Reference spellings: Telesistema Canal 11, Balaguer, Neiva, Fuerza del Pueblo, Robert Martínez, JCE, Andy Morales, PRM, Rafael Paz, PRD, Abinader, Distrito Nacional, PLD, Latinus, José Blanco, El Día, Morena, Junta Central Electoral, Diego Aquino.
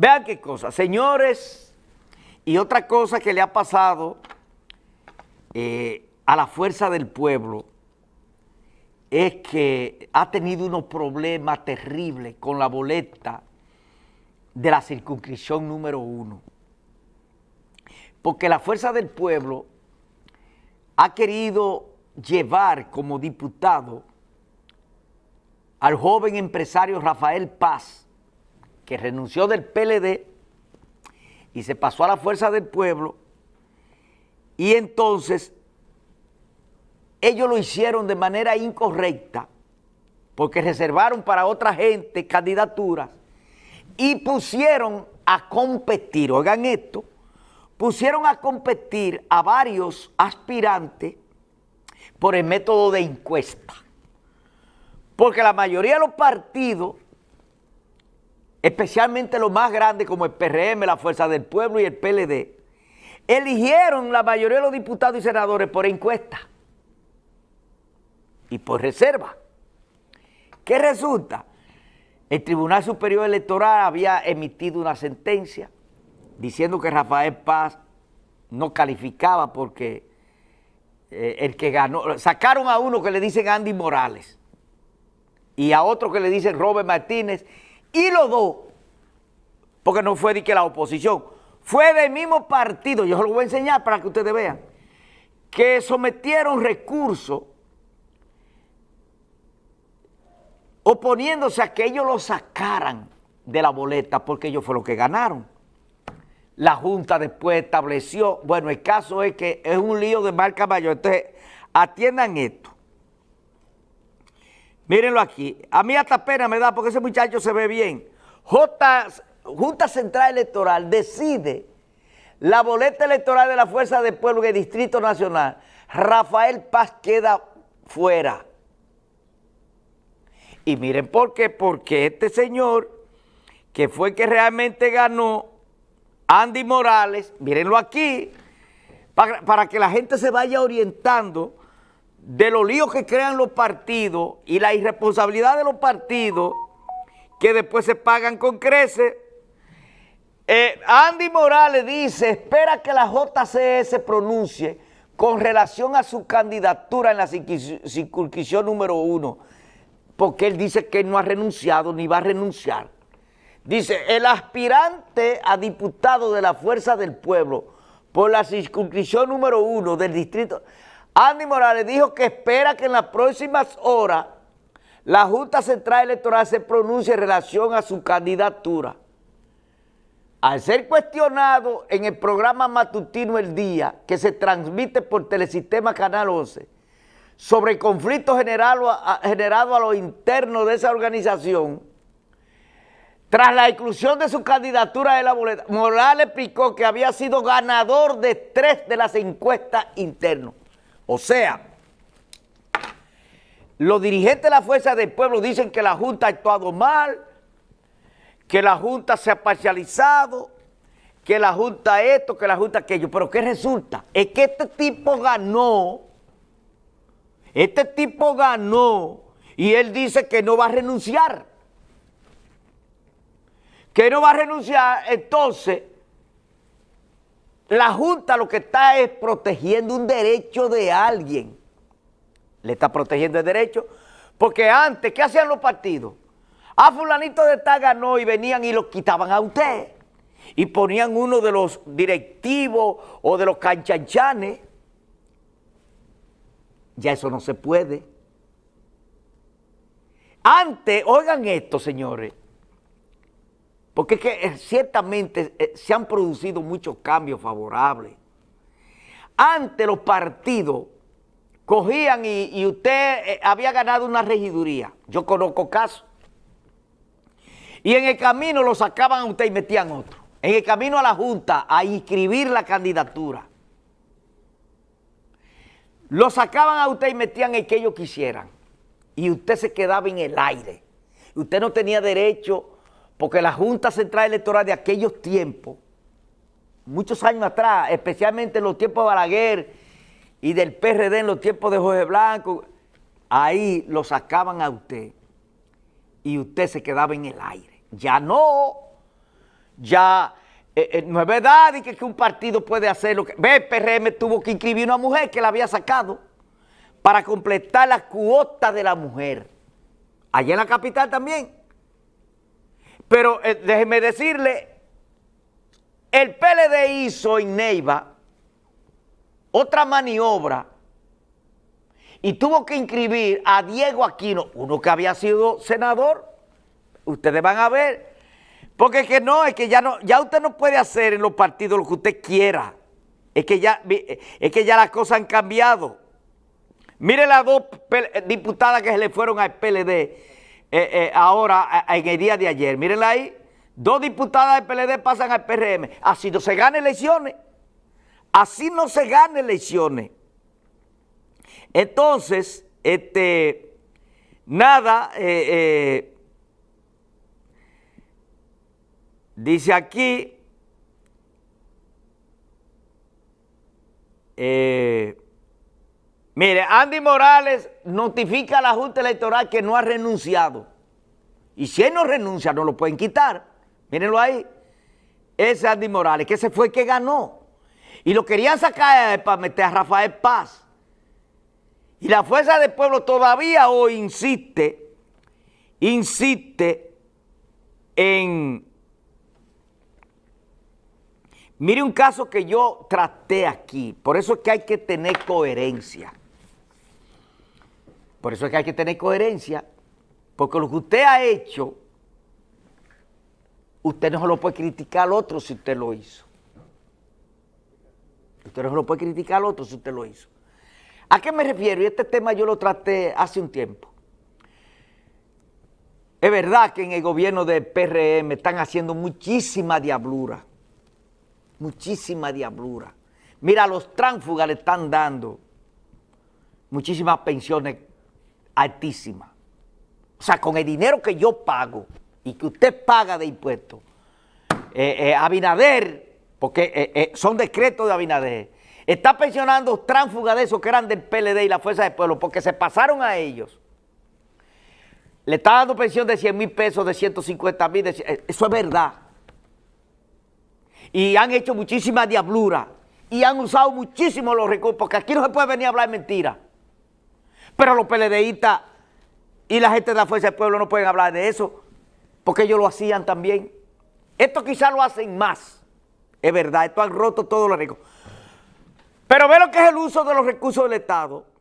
Vean qué cosa, señores, y otra cosa que le ha pasado a la Fuerza del Pueblo es que ha tenido unos problemas terribles con la boleta de la circunscripción número 1. Porque la Fuerza del Pueblo ha querido llevar como diputado al joven empresario Rafael Paz, que renunció del PLD y se pasó a la Fuerza del Pueblo, y entonces ellos lo hicieron de manera incorrecta porque reservaron para otra gente candidaturas y pusieron a competir, oigan esto, pusieron a competir a varios aspirantes por el método de encuesta. Porque la mayoría de los partidos, especialmente los más grandes como el PRM, la Fuerza del Pueblo y el PLD, eligieron la mayoría de los diputados y senadores por encuesta y por reserva. ¿Qué resulta? El Tribunal Superior Electoral había emitido una sentencia diciendo que Rafael Paz no calificaba porque el que ganó, sacaron a uno que le dicen Andy Morales y a otro que le dicen Robert Martínez, y los dos, porque no fue de que la oposición, fue del mismo partido, yo se lo voy a enseñar para que ustedes vean, que sometieron recursos oponiéndose a que ellos lo sacaran de la boleta, porque ellos fueron los que ganaron. La Junta después estableció, bueno, el caso es que es un lío de marca mayor, entonces atiendan esto. Mírenlo aquí, a mí hasta pena me da porque ese muchacho se ve bien. Junta Central Electoral decide la boleta electoral de la Fuerza del Pueblo en el Distrito Nacional. Rafael Paz queda fuera. Y miren por qué, porque este señor, que fue el que realmente ganó, Andy Morales, mírenlo aquí, para que la gente se vaya orientando de los líos que crean los partidos y la irresponsabilidad de los partidos que después se pagan con creces. Andy Morales dice, espera que la JCE se pronuncie con relación a su candidatura en la circunscripción número 1, porque él dice que no ha renunciado ni va a renunciar. Dice, el aspirante a diputado de la Fuerza del Pueblo por la circunscripción número 1 del distrito, Andy Morales, dijo que espera que en las próximas horas la Junta Central Electoral se pronuncie en relación a su candidatura. Al ser cuestionado en el programa matutino El Día, que se transmite por Telesistema Canal 11, sobre el conflicto generado a lo interno de esa organización, tras la exclusión de su candidatura de la boleta, Morales explicó que había sido ganador de 3 de las encuestas internas. O sea, los dirigentes de la Fuerza del Pueblo dicen que la Junta ha actuado mal, que la Junta se ha parcializado, que la Junta esto, que la Junta aquello. Pero ¿qué resulta? Es que este tipo ganó y él dice que no va a renunciar. Que no va a renunciar, entonces la Junta lo que está es protegiendo un derecho de alguien. Le está protegiendo el derecho. Porque antes, ¿qué hacían los partidos? A fulanito de tal ganó y venían y lo quitaban a usted. Y ponían uno de los directivos o de los canchanchanes. Ya eso no se puede. Antes, oigan esto, señores. Porque es que ciertamente se han producido muchos cambios favorables. Antes los partidos cogían y usted había ganado una regiduría. Yo conozco casos. Y en el camino lo sacaban a usted y metían otro. En el camino a la Junta a inscribir la candidatura. Lo sacaban a usted y metían el que ellos quisieran. Y usted se quedaba en el aire. Usted no tenía derecho. Porque la Junta Central Electoral de aquellos tiempos, muchos años atrás, especialmente en los tiempos de Balaguer y del PRD, en los tiempos de José Blanco, ahí lo sacaban a usted y usted se quedaba en el aire. Ya no, ya no es verdad y que un partido puede hacer lo que... Ve, el PRM tuvo que inscribir una mujer que la había sacado para completar la cuota de la mujer. Allá en la capital también. Pero déjenme decirle, el PLD hizo en Neiva otra maniobra y tuvo que inscribir a Diego Aquino, uno que había sido senador. Ustedes van a ver, porque es que no, es que ya no, ya usted no puede hacer en los partidos lo que usted quiera. Es que ya las cosas han cambiado. Mire las dos diputadas que se le fueron al PLD ahora, en el día de ayer. Mírenla ahí. Dos diputadas del PLD pasan al PRM. Así no se ganan elecciones. Así no se ganan elecciones. Entonces, nada, dice aquí, mire, Andy Morales notifica a la Junta Electoral que no ha renunciado. Y si él no renuncia, no lo pueden quitar. Mírenlo ahí. Ese Andy Morales, que ese fue el que ganó. Y lo querían sacar para meter a Rafael Paz. Y la Fuerza del Pueblo todavía hoy insiste en... Mire un caso que yo traté aquí. Por eso es que hay que tener coherencia. Por eso es que hay que tener coherencia, porque lo que usted ha hecho, usted no se lo puede criticar al otro si usted lo hizo. Usted no se lo puede criticar al otro si usted lo hizo. ¿A qué me refiero? Y este tema yo lo traté hace un tiempo. Es verdad que en el gobierno del PRM están haciendo muchísima diablura. Muchísima diablura. Mira, a los tránsfugas le están dando muchísimas pensiones altísimas. O sea, con el dinero que yo pago y que usted paga de impuestos, Abinader, porque son decretos de Abinader, está pensionando tránsfugas de esos que eran del PLD y la Fuerza del Pueblo, porque se pasaron a ellos. Le está dando pensión de 100.000 pesos, de 150.000, eso es verdad. Y han hecho muchísima diablura y han usado muchísimo los recursos, porque aquí no se puede venir a hablar mentira. Pero los PLDistas y la gente de la Fuerza del Pueblo no pueden hablar de eso, porque ellos lo hacían también. Esto quizás lo hacen más, es verdad, esto han roto todos los recursos. Pero ve lo que es el uso de los recursos del Estado.